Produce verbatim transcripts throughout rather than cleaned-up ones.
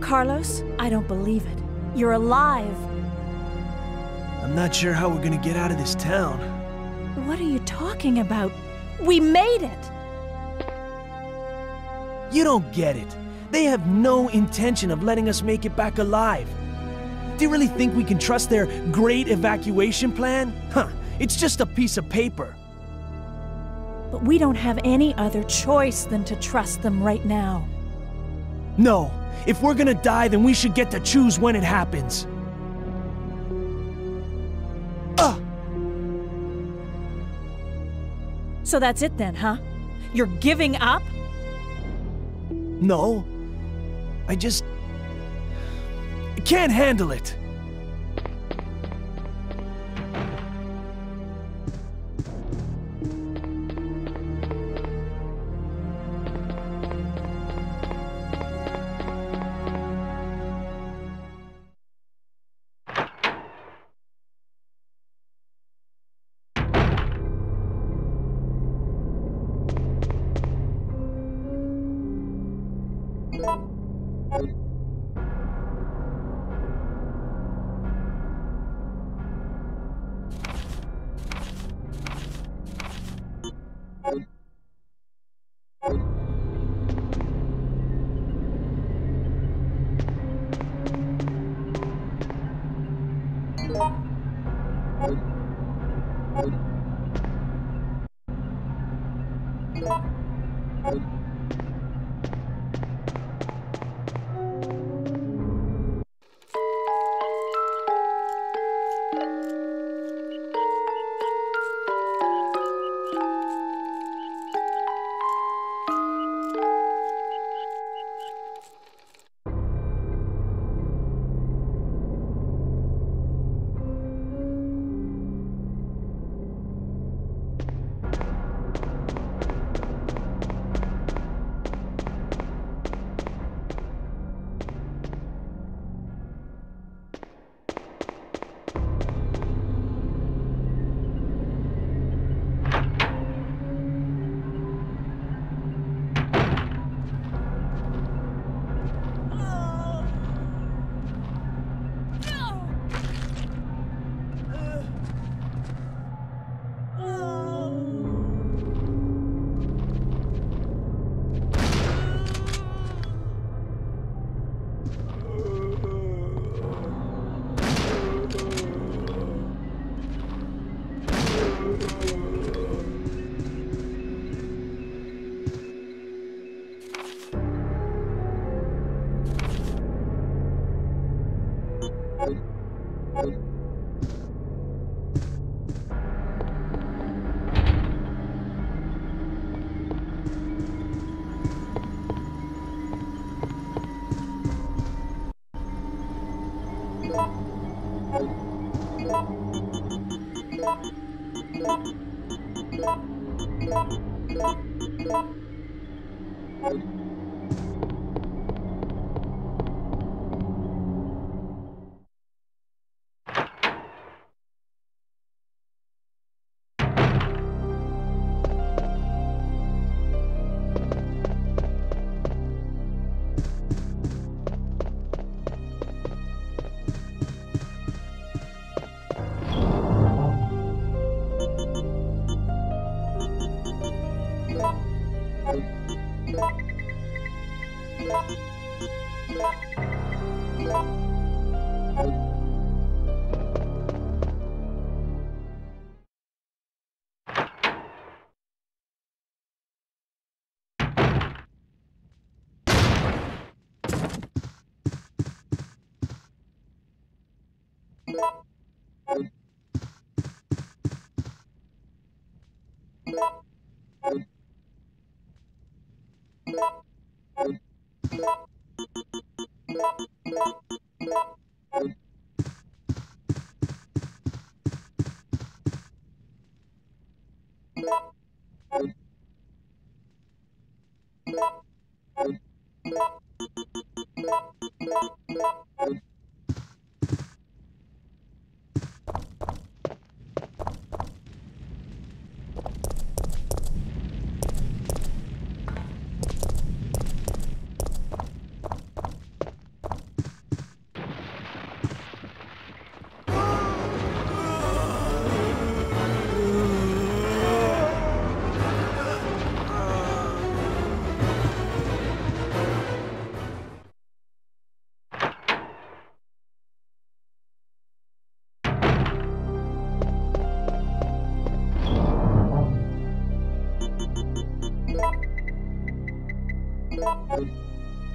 Carlos, I don't believe it. You're alive. I'm not sure how we're gonna get out of this town. What are you talking about? We made it! You don't get it. They have no intention of letting us make it back alive. Do you really think we can trust their great evacuation plan? Huh, it's just a piece of paper. But we don't have any other choice than to trust them right now. No. If we're gonna die, then we should get to choose when it happens. Uh! So that's it then, huh? You're giving up? No. I just... I can't handle it.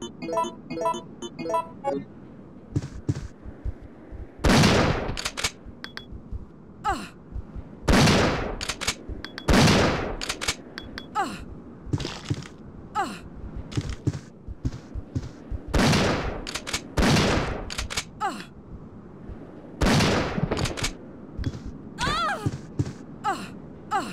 Ah. Ah. Ah. Ah. Ah. Ah. Ah.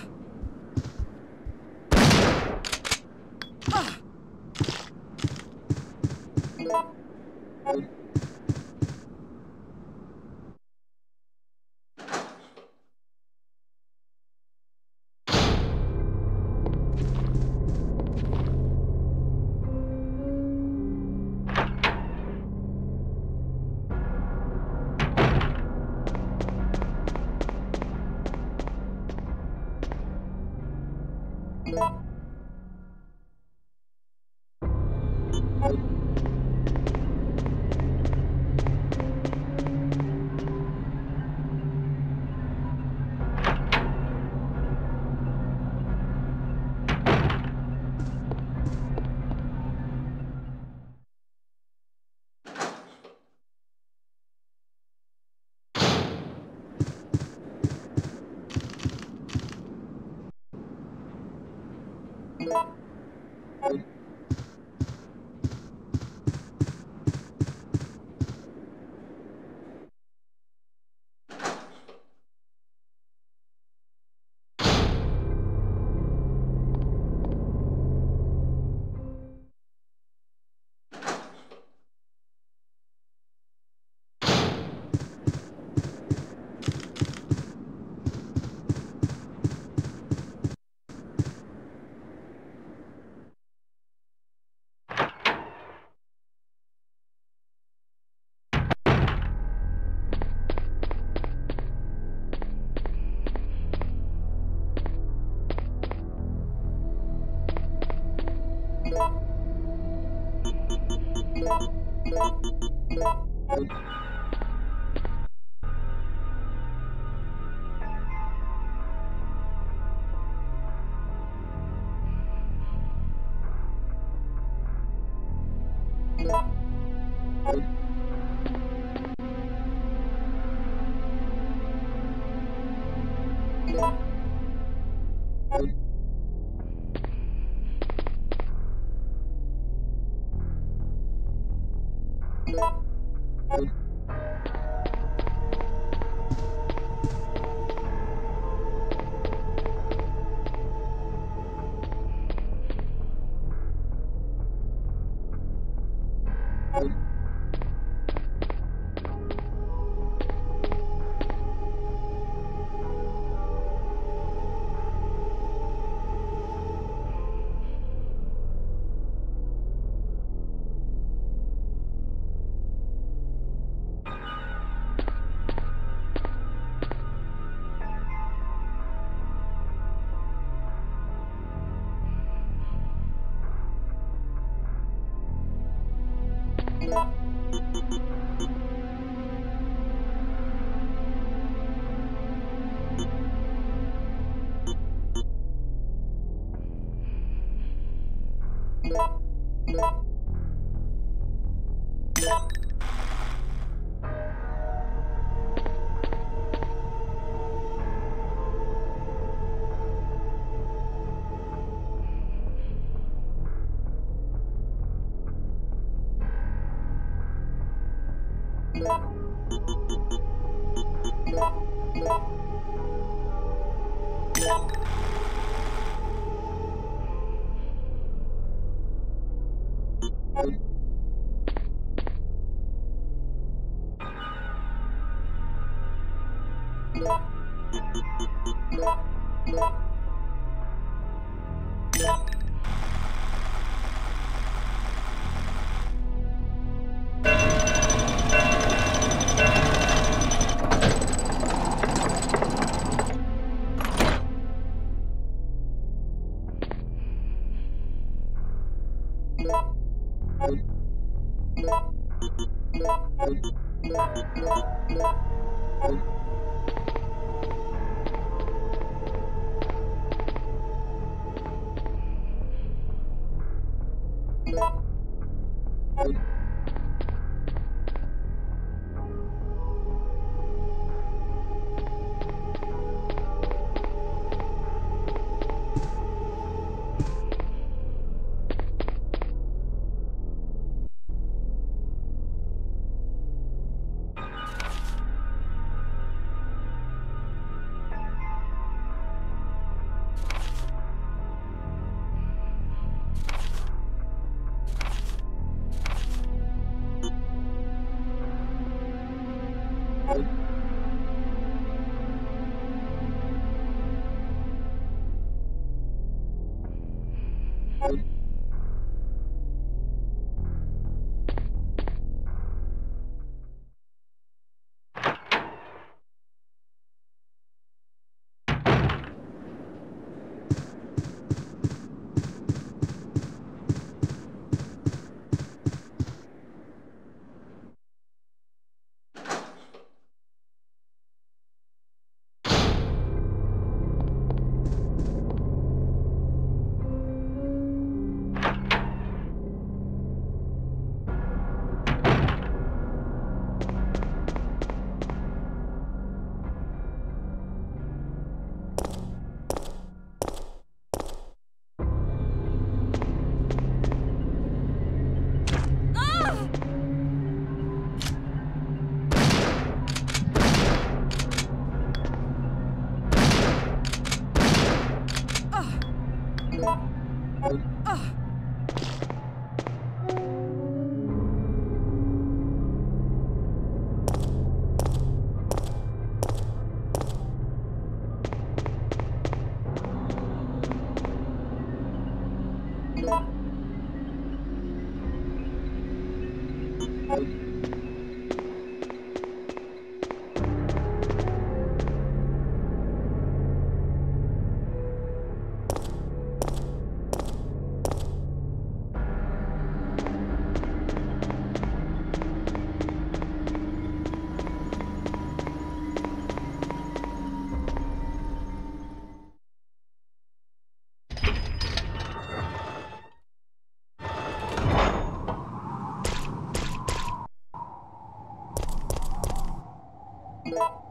Bye.